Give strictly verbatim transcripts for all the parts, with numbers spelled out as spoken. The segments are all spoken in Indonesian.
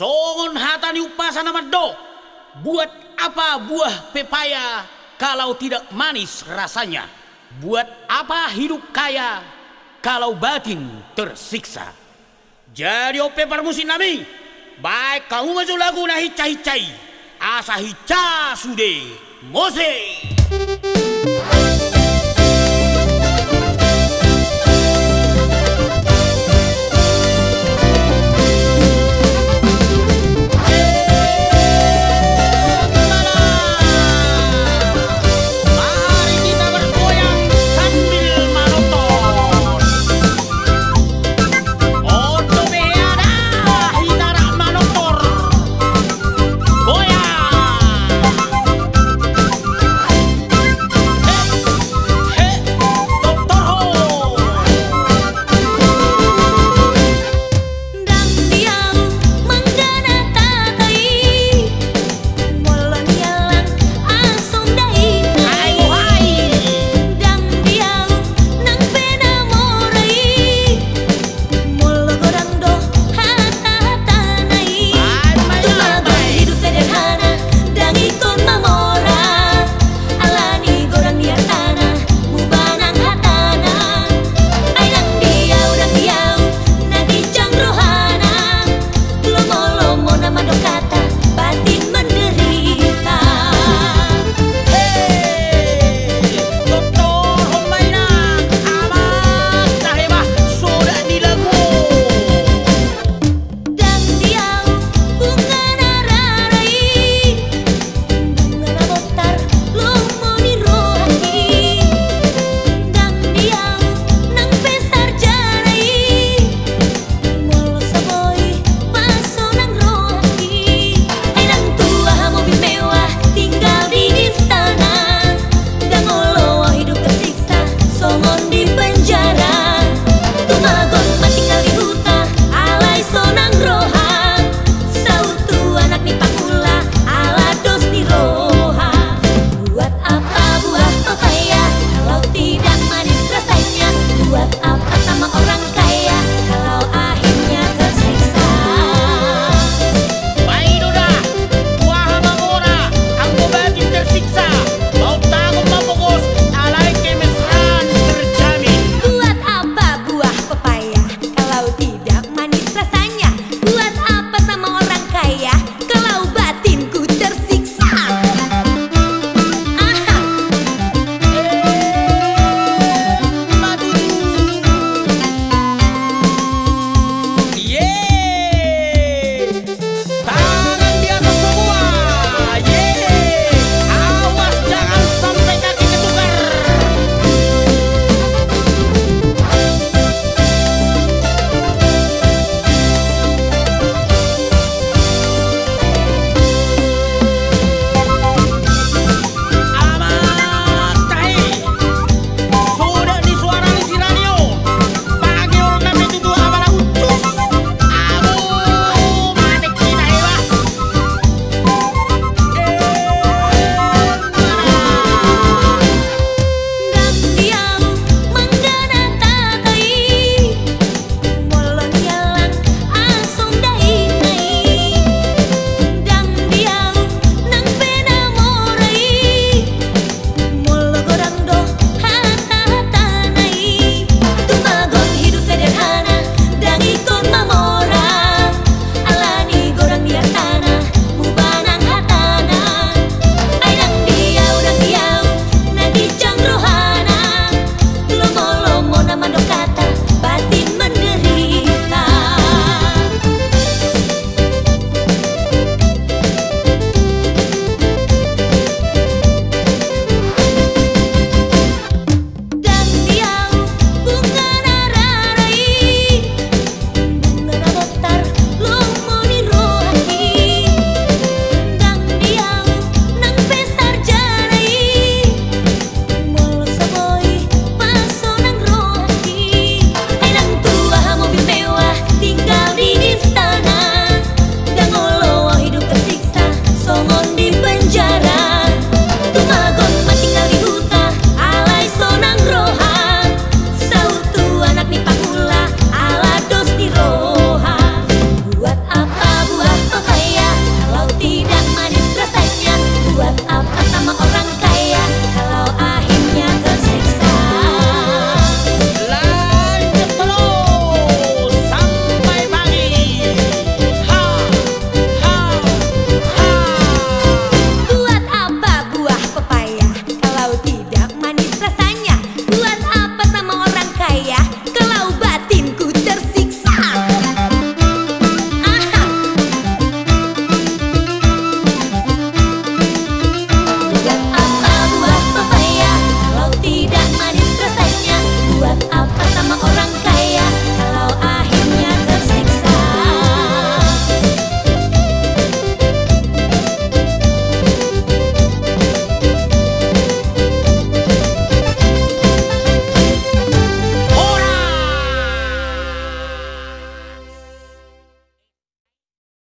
Songon hatani upasana medok. Buat apa buah pepaya kalau tidak manis rasanya? Buat apa hidup kaya kalau batin tersiksa? Jadi ope permusin nami, baik kamu masuk lagu na hicai-hicai, asa hica sude mose.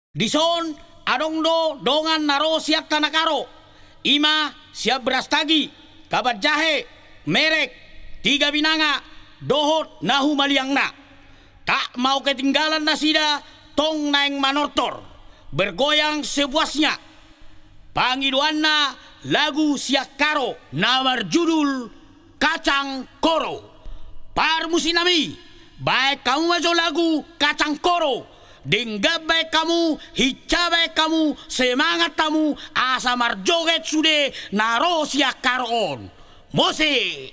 Dison adongdo dongan naro siak tanakaro ima siap berastagi kabat jahe merek tiga binanga dohot nahu maliangna tak mau ketinggalan nasida tong naeng manortor bergoyang sepuasnya pangiduanna lagu siak karo nawar judul kacang koro parmusinami baik kamu majo lagu kacang koro denggabai kamu, hicabai kamu, semangat kamu, asamar joget sude, narosia karon, mose.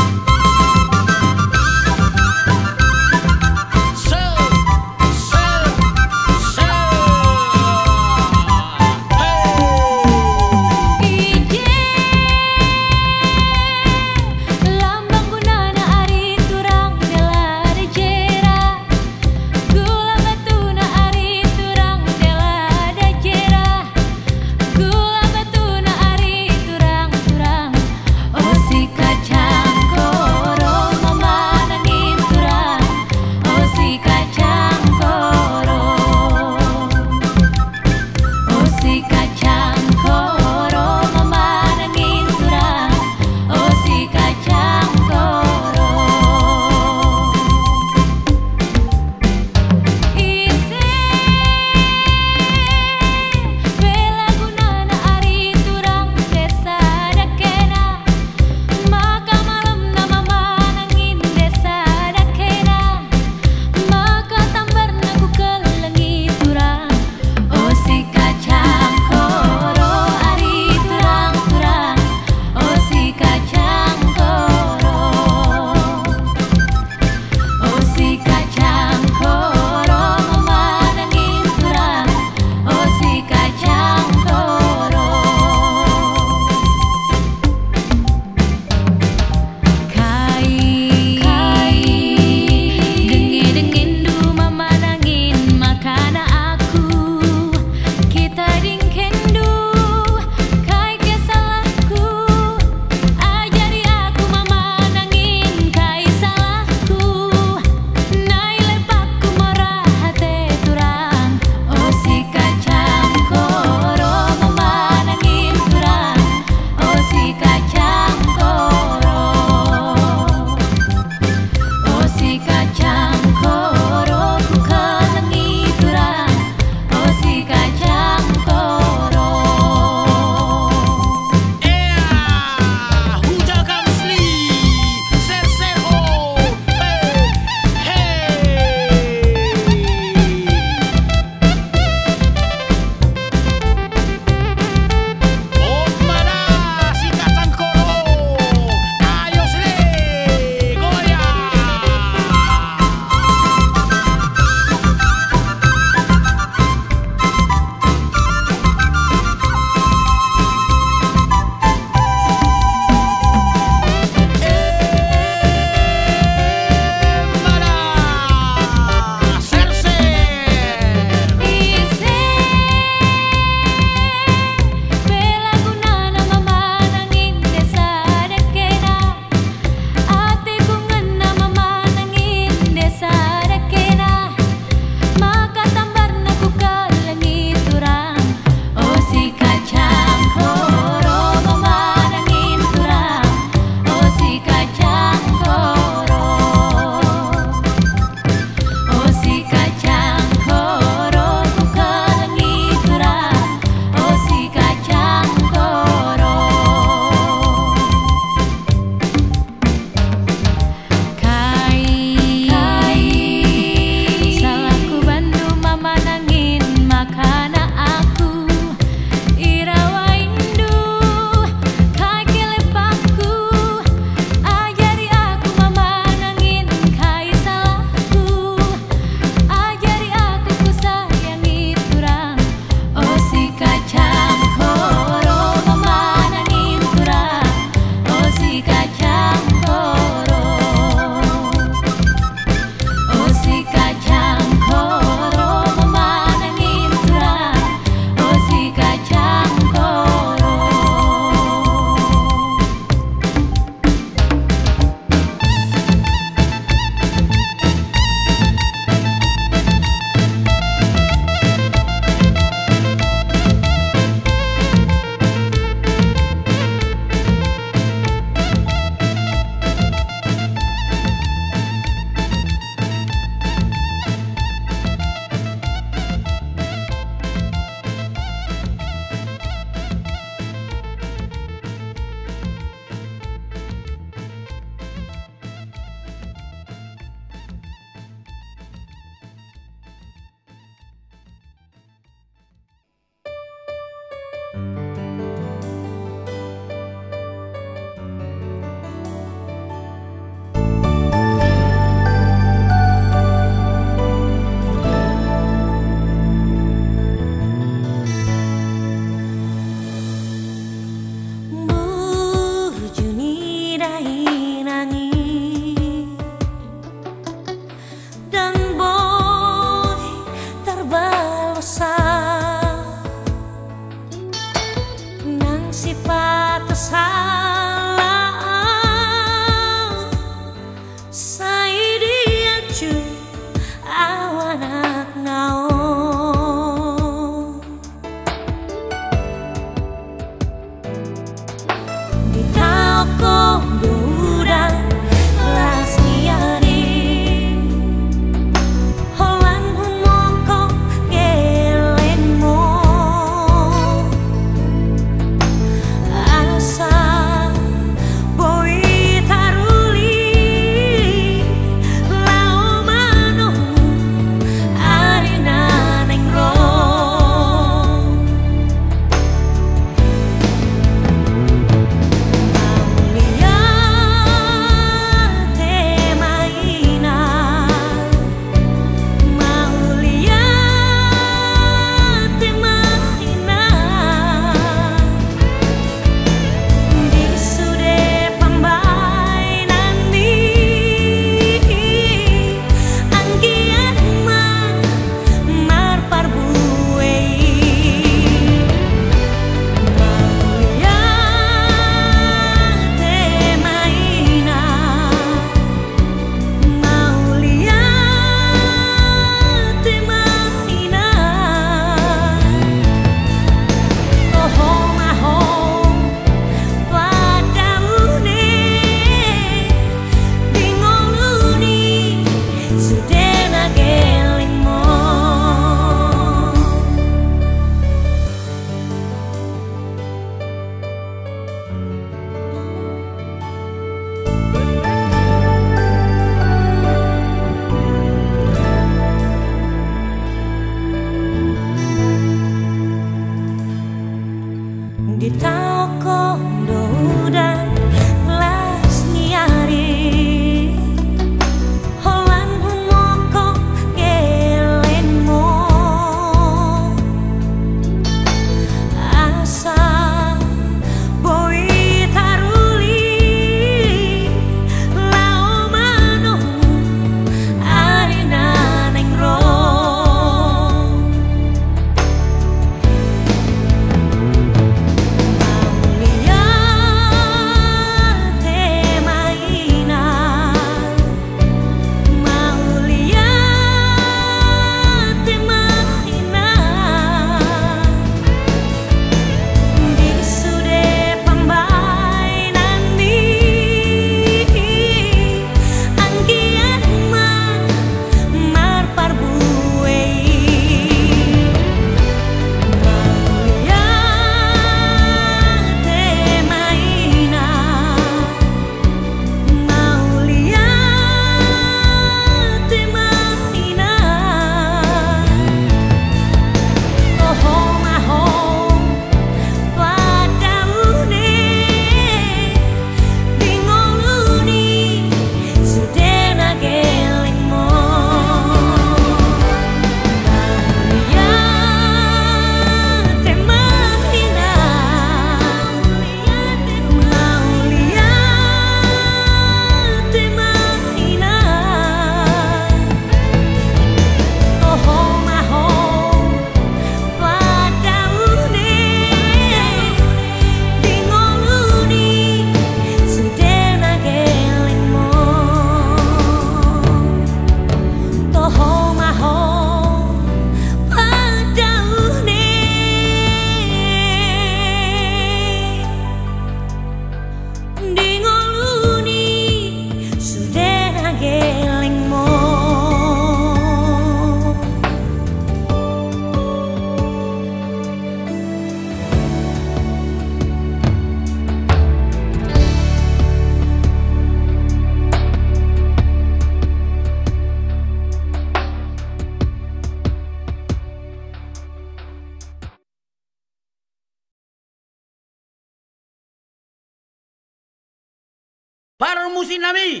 Par musinami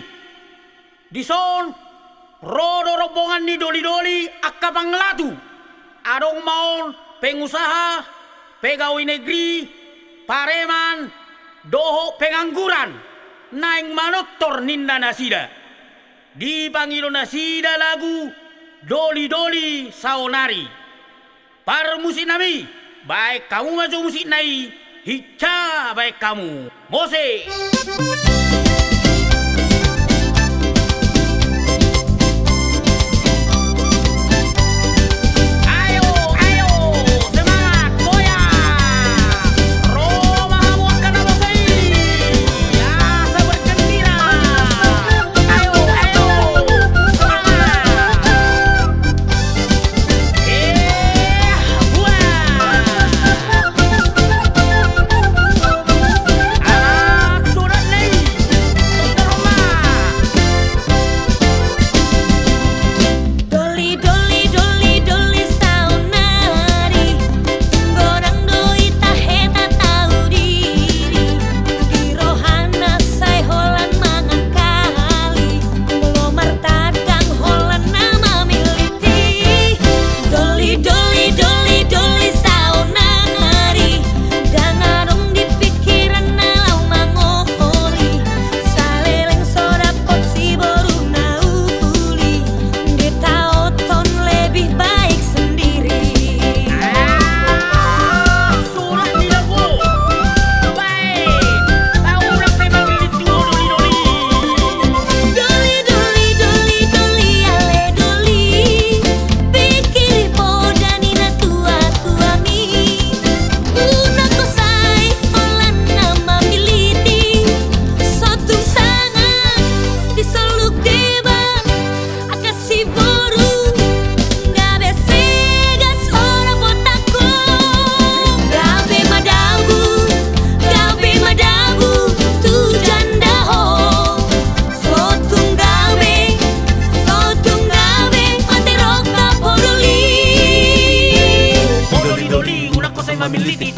dison rodo rombongan ni doli-doli akabang latu adong maon pengusaha pegawai negeri pareman doho pengangguran naing manotor ninda nasida dipanggil nasida lagu doli-doli saonari. Par musinami baik kamu masuk musik nai hicca baik kamu mose.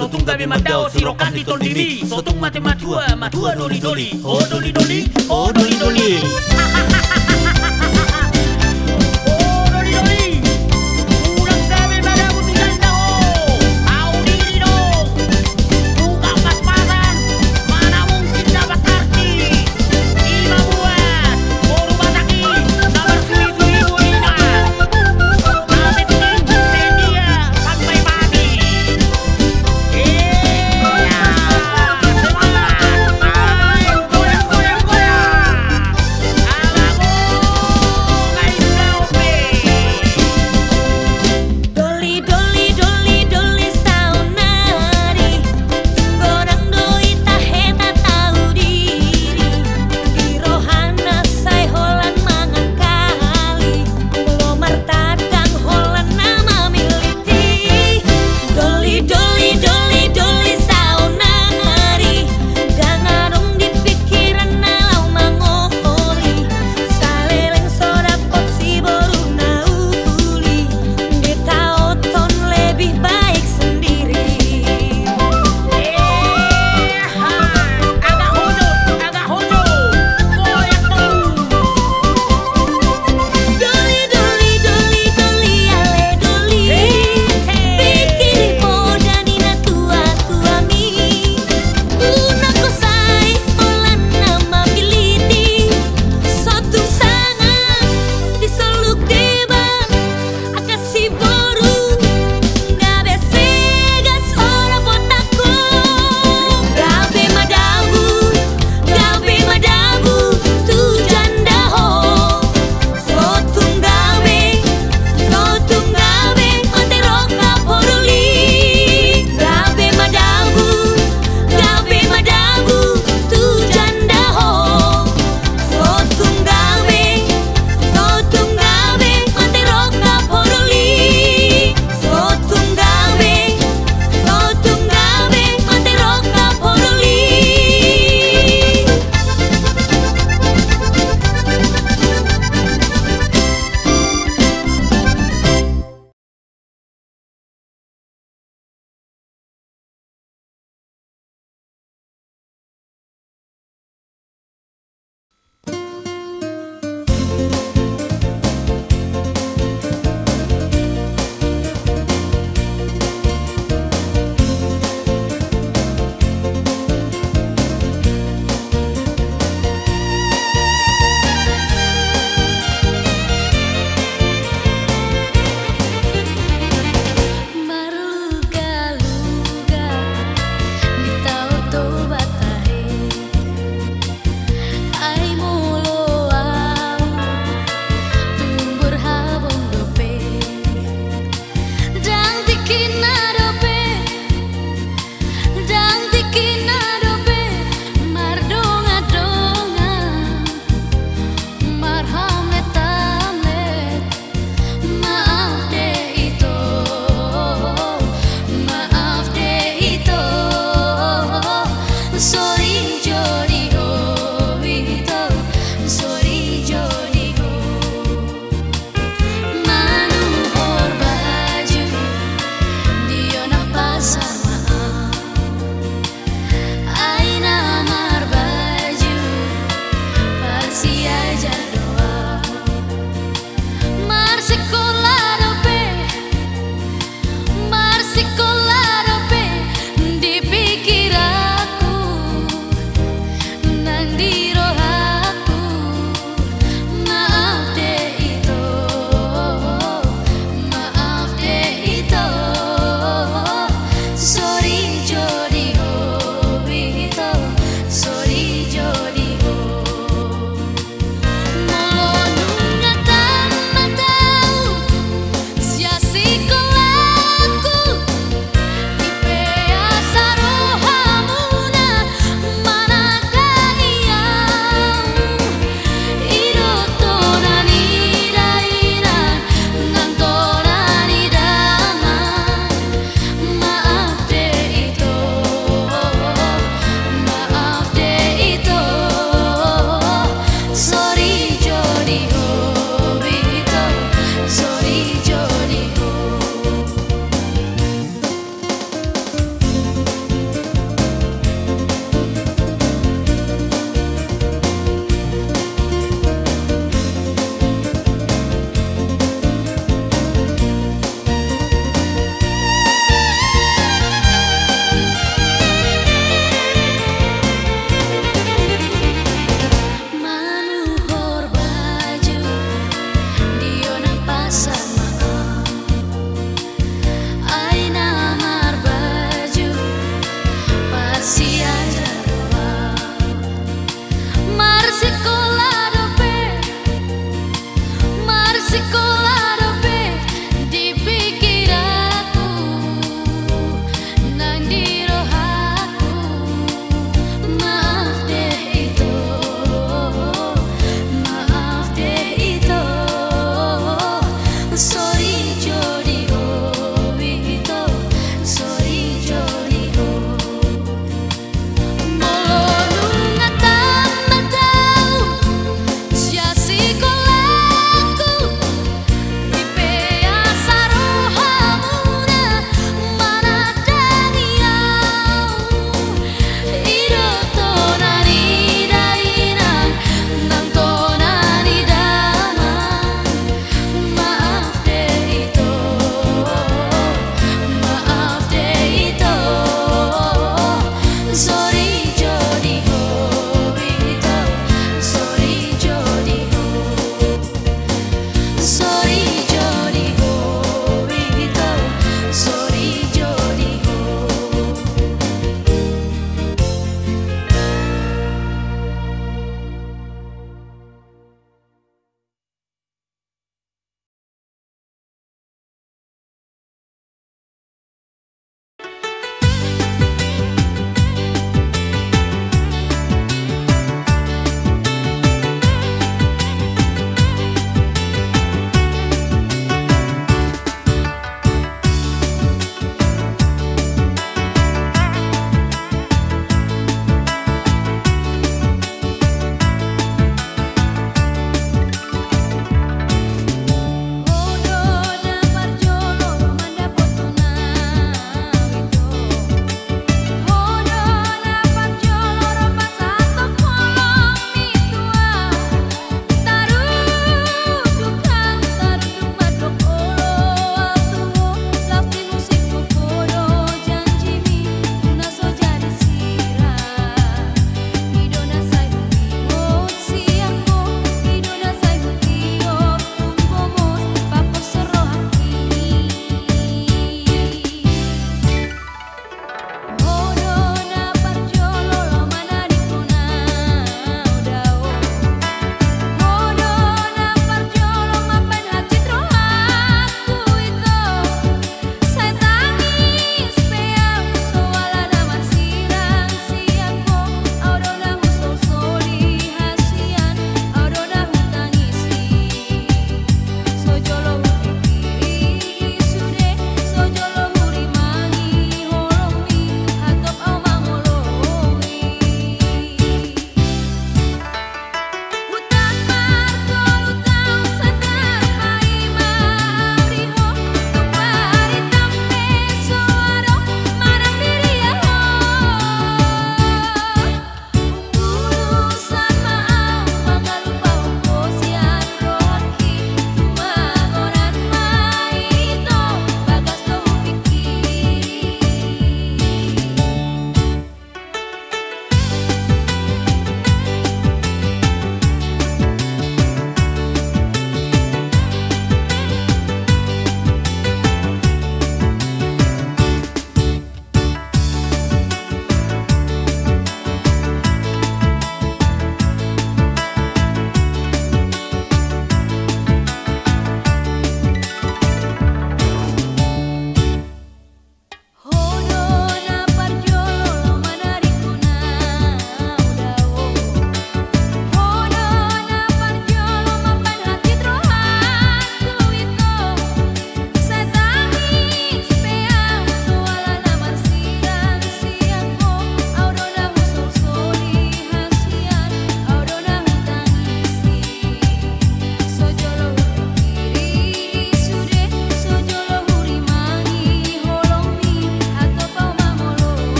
Sotung gabe madao sirokati tondiri, sotung mate matua matua doli doli, oh doli doli, oh doli doli.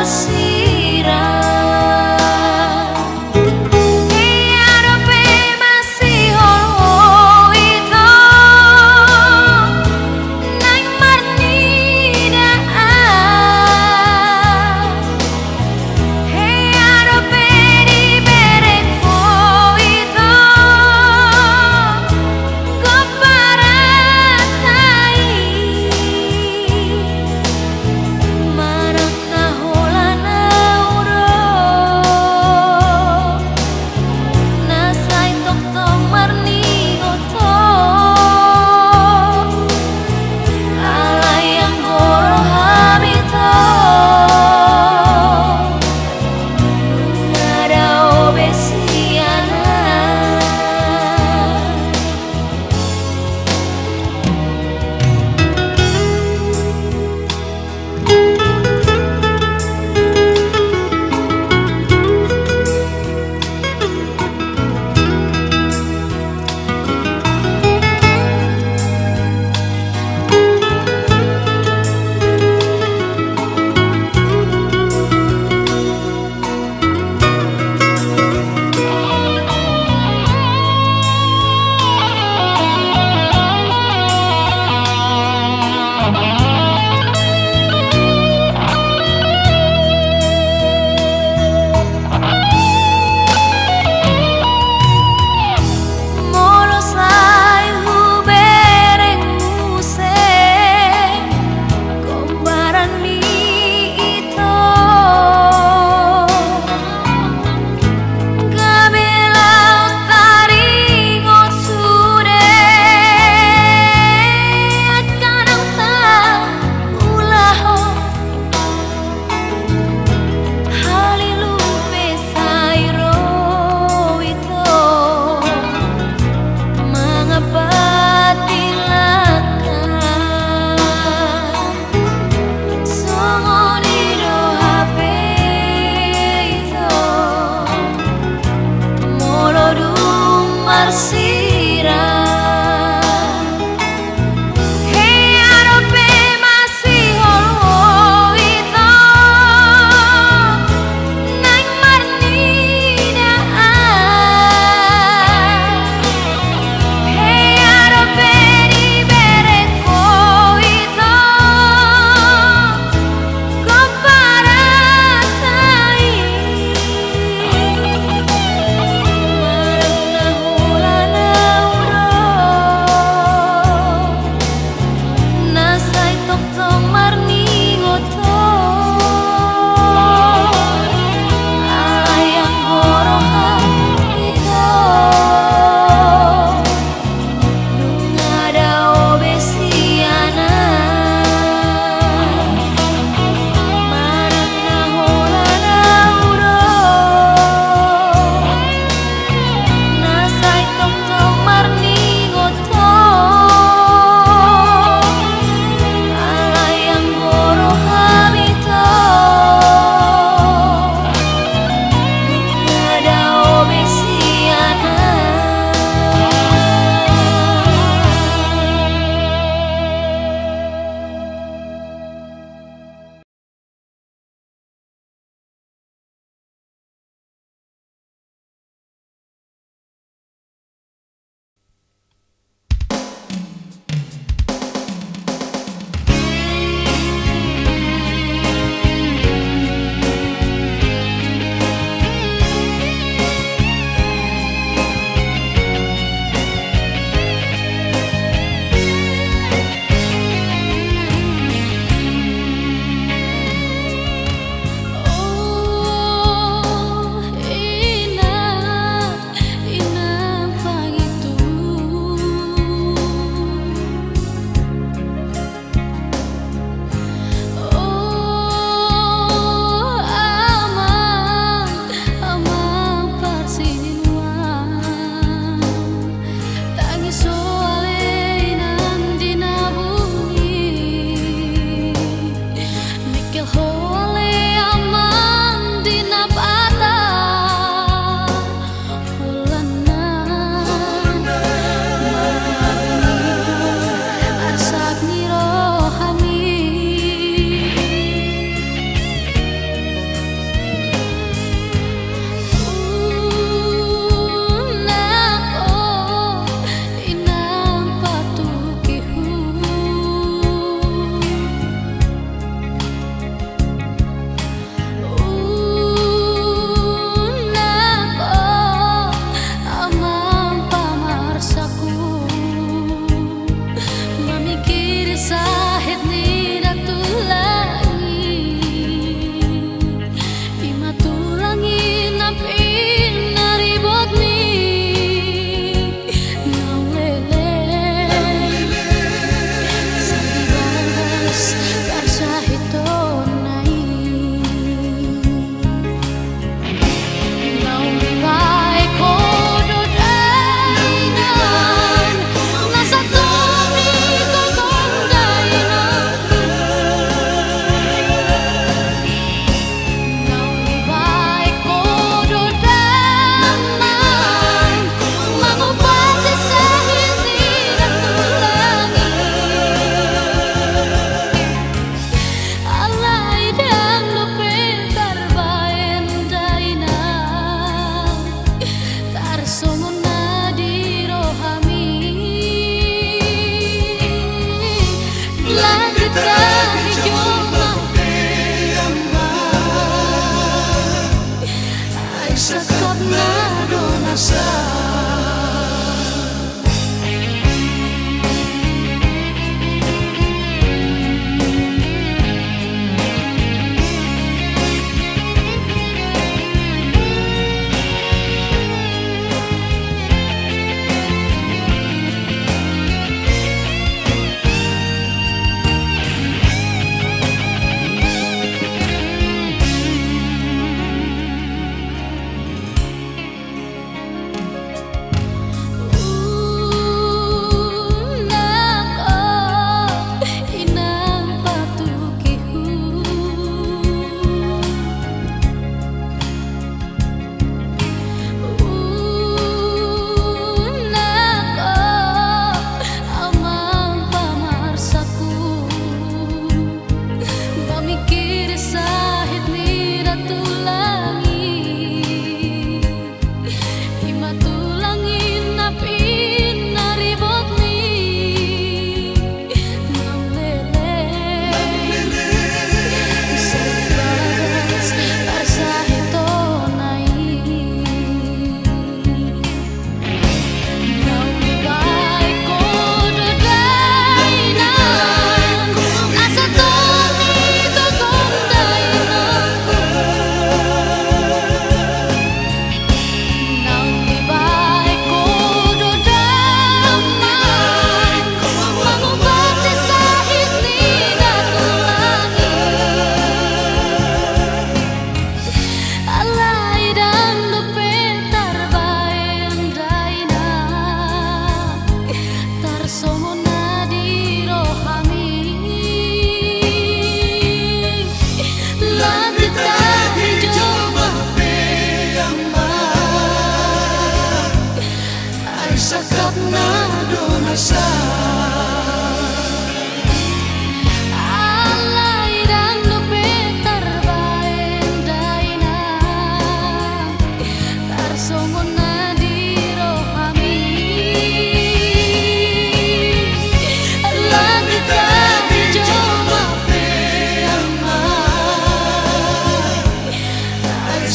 Hola.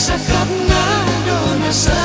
Sakatnya donasa.